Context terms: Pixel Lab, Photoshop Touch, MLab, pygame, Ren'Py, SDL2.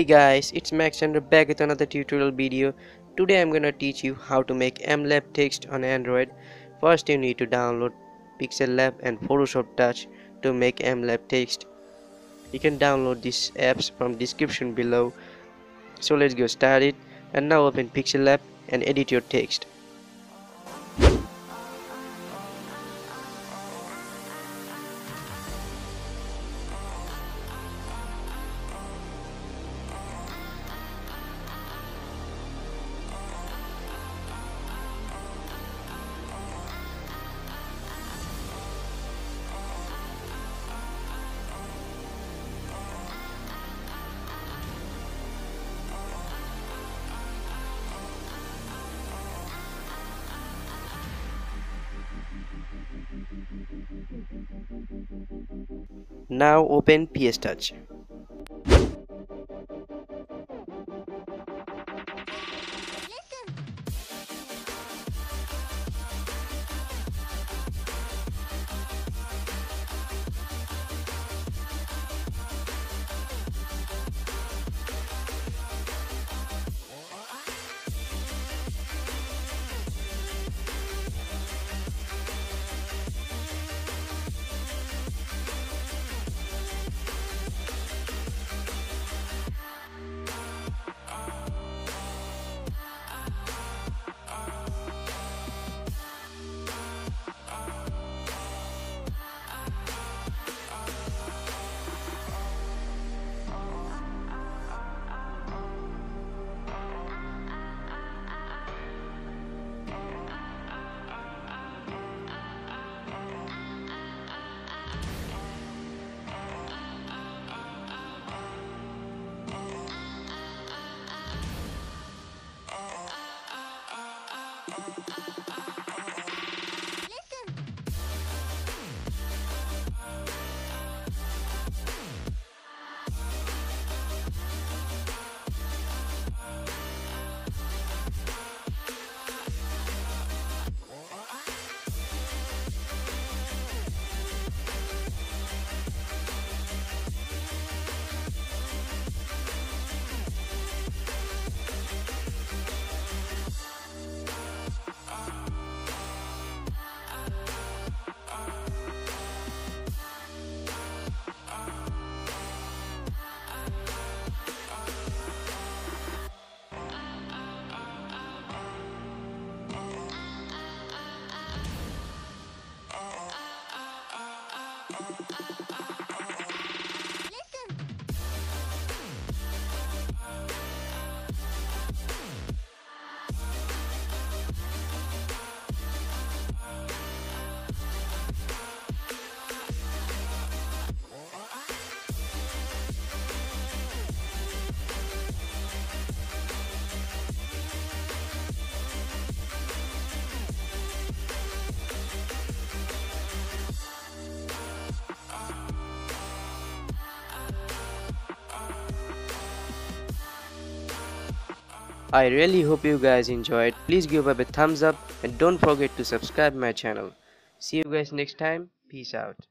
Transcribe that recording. Hey guys, it's Max and we're back with another tutorial video. Today I'm gonna teach you how to make mLab text on Android. First you need to download Pixel Lab and Photoshop Touch to make mLab text. You can download these apps from description below. So let's get started, and now open Pixel Lab and edit your text. Now open PS Touch. I really hope you guys enjoyed. Please give up a thumbs up and don't forget to subscribe my channel. See you guys next time. Peace out.